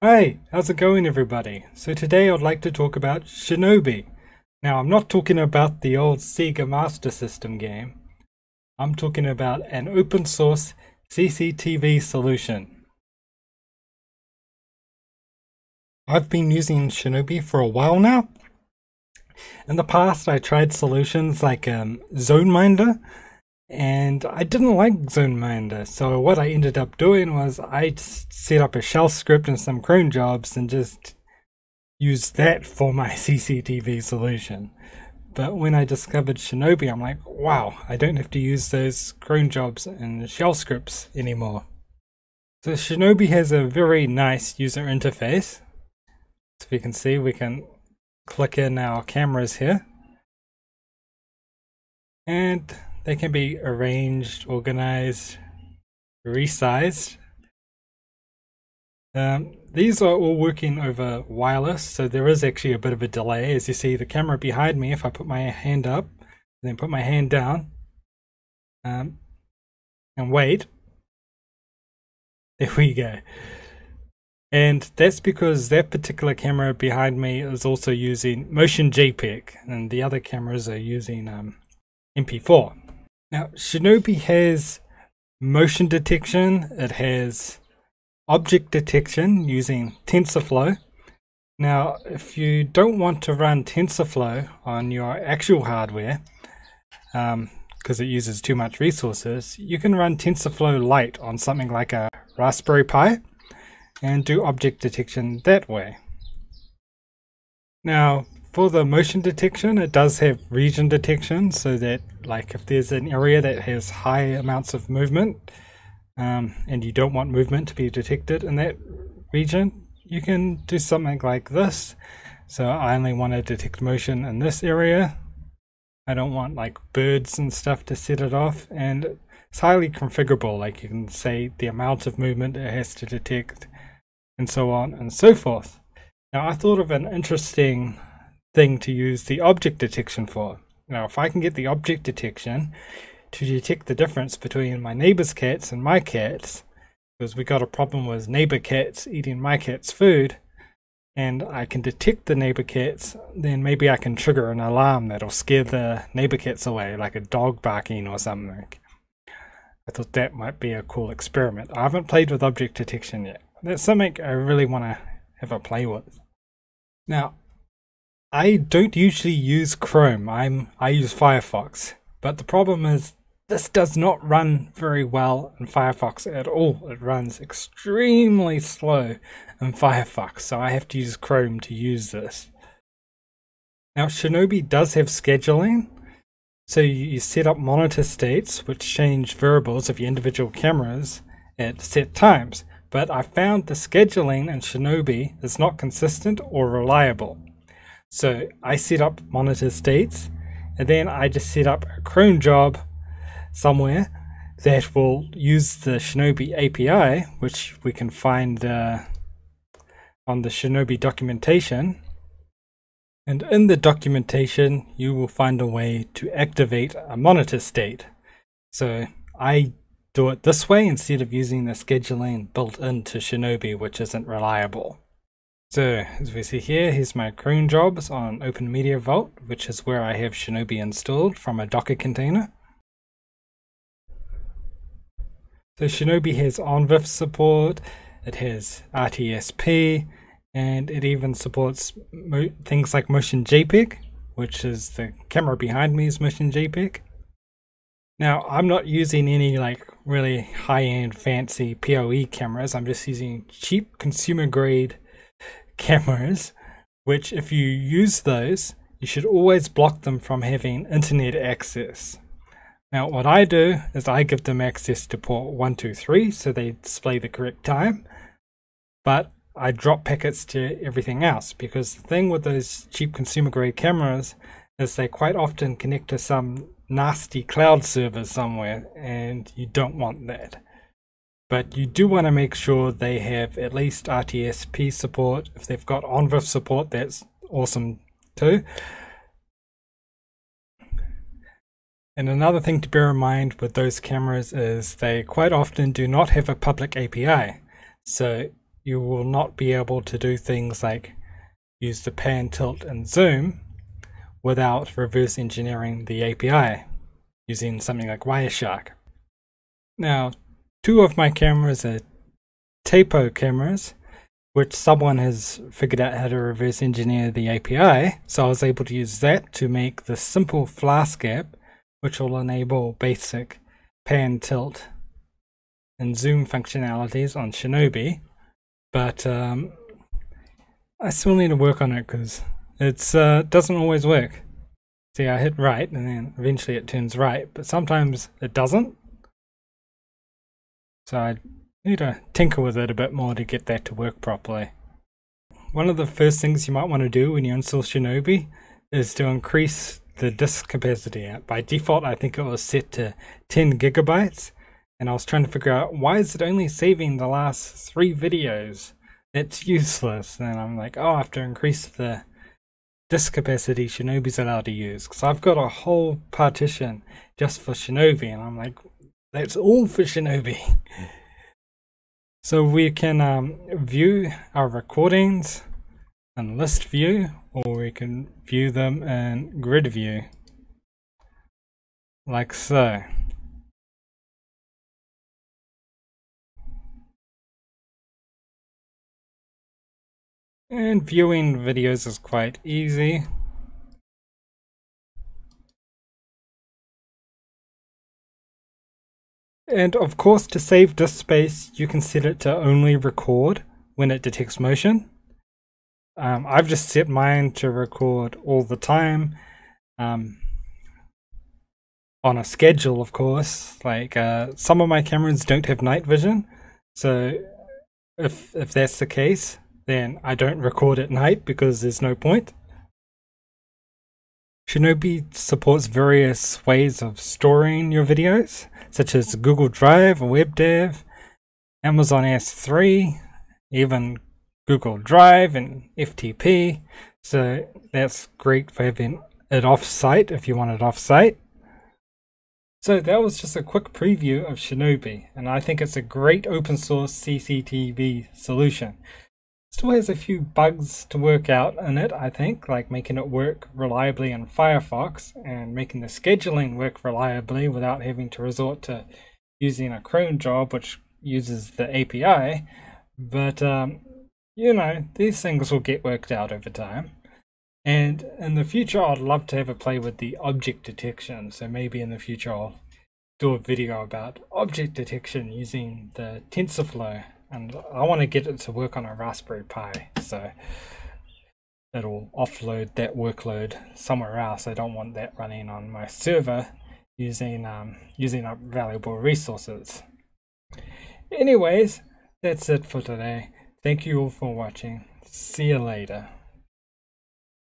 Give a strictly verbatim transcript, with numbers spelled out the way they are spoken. Hi, how's it going everybody? So today I'd like to talk about Shinobi. Now I'm not talking about the old Sega Master System game. I'm talking about an open source C C T V solution. I've been using Shinobi for a while now. In the past I tried solutions like um, ZoneMinder, and I didn't like ZoneMinder, so what I ended up doing was I just set up a shell script and some Chrome jobs and just used that for my C C T V solution. But when I discovered Shinobi, I'm like, wow, I don't have to use those Chrome jobs and shell scripts anymore. So Shinobi has a very nice user interface. So if you can see, we can click in our cameras here, and they can be arranged, organized, resized. Um, these are all working over wireless, so there is actually a bit of a delay. As you see, the camera behind me, if I put my hand up, then put my hand down, um, and wait, there we go. And that's because that particular camera behind me is also using Motion JPEG, and the other cameras are using um, M P four. Now, Shinobi has motion detection, it has object detection using TensorFlow. Now, if you don't want to run TensorFlow on your actual hardware, um, because it uses too much resources, you can run TensorFlow Lite on something like a Raspberry Pi and do object detection that way. Now, for the motion detection, it does have region detection, so that like if there's an area that has high amounts of movement um, and you don't want movement to be detected in that region, you can do something like this. So I only want to detect motion in this area. I don't want like birds and stuff to set it off, and it's highly configurable. Like you can say the amount of movement it has to detect and so on and so forth. Now I thought of an interesting thing to use the object detection for. Now if I can get the object detection to detect the difference between my neighbor's cats and my cats, because we got a problem with neighbor cats eating my cat's food, and I can detect the neighbor cats, then maybe I can trigger an alarm that'll scare the neighbor cats away, like a dog barking or something. I thought that might be a cool experiment. I haven't played with object detection yet. That's something I really want to have a play with. Now I don't usually use Chrome, I'm, I use Firefox, but the problem is this does not run very well in Firefox at all. It runs extremely slow in Firefox, so I have to use Chrome to use this. Now Shinobi does have scheduling, so you set up monitor states which change variables of your individual cameras at set times, but I found the scheduling in Shinobi is not consistent or reliable. So I set up monitor states, and then I just set up a Chrome job somewhere that will use the Shinobi A P I, which we can find uh, on the Shinobi documentation. And in the documentation, you will find a way to activate a monitor state. So I do it this way instead of using the scheduling built into Shinobi, which isn't reliable. So, as we see here, here's my Chrome jobs on Open Media Vault, which is where I have Shinobi installed from a Docker container. So Shinobi has ONVIF support, it has R T S P, and it even supports mo things like Motion JPEG, which is the camera behind me is Motion JPEG. Now, I'm not using any like really high-end fancy P O E cameras, I'm just using cheap consumer-grade cameras, which if you use those, you should always block them from having internet access. Now what I do is I give them access to port one two three, so they display the correct time, but I drop packets to everything else, because the thing with those cheap consumer grade cameras is they quite often connect to some nasty cloud server somewhere, and you don't want that. But you do want to make sure they have at least R T S P support. If they've got ONVIF support, that's awesome too. And another thing to bear in mind with those cameras is they quite often do not have a public A P I. So you will not be able to do things like use the pan, tilt and zoom without reverse engineering the A P I using something like Wireshark. Now, two of my cameras are Tapo cameras, which someone has figured out how to reverse engineer the A P I, so I was able to use that to make the simple Flask app, which will enable basic pan, tilt and zoom functionalities on Shinobi. But um, I still need to work on it because it uh, doesn't always work. See, I hit right and then eventually it turns right, but sometimes it doesn't. So I need to tinker with it a bit more to get that to work properly. One of the first things you might want to do when you install Shinobi is to increase the disk capacity. By default, I think it was set to ten gigabytes, and I was trying to figure out, why is it only saving the last three videos? It's useless. And I'm like, oh, I have to increase the disk capacity Shinobi's allowed to use, because I've got a whole partition just for Shinobi, and I'm like, that's all for Shinobi. So we can um, view our recordings in list view, or we can view them in grid view, like so. And viewing videos is quite easy. And of course, to save disk space, you can set it to only record when it detects motion. Um, I've just set mine to record all the time, um, on a schedule, of course. Like uh, some of my cameras don't have night vision, so if if that's the case, then I don't record at night because there's no point. Shinobi supports various ways of storing your videos, such as Google Drive or WebDAV, Amazon S three, even Google Drive and F T P. So that's great for having it off-site if you want it off-site. So that was just a quick preview of Shinobi, and I think it's a great open source C C T V solution. Still has a few bugs to work out in it, I think, like making it work reliably in Firefox and making the scheduling work reliably without having to resort to using a Chrome job which uses the A P I. But um, you know, these things will get worked out over time. And in the future, I'd love to have a play with the object detection. So maybe in the future, I'll do a video about object detection using the TensorFlow. And I want to get it to work on a Raspberry Pi, so it'll offload that workload somewhere else. I don't want that running on my server using um, using up valuable resources. Anyways, that's it for today. Thank you all for watching. See you later.